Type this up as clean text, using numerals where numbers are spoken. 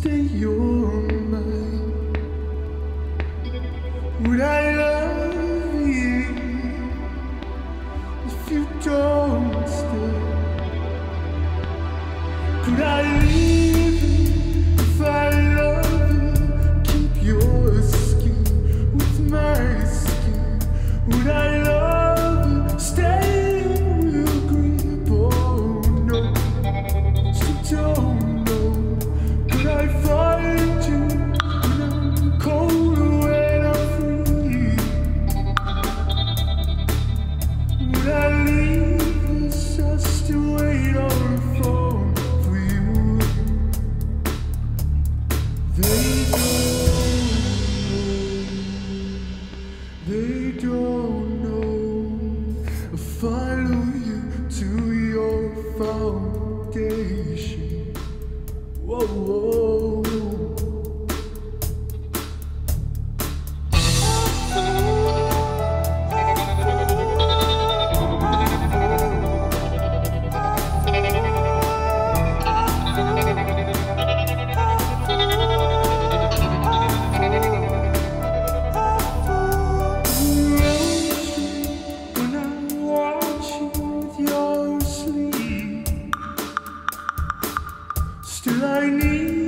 stay your mind? Would I love you if you don't stay? Could I leave you if I love you? Keep your skin with my skin. Would I love you? Stay in your grip, oh no, she don't. I find you when I'm cold or when I'm free. Would I leave this just to wait on a phone for you? They don't know I follow you to your foundation. Whoa, whoa, when I'm watching with your sleep. Still I need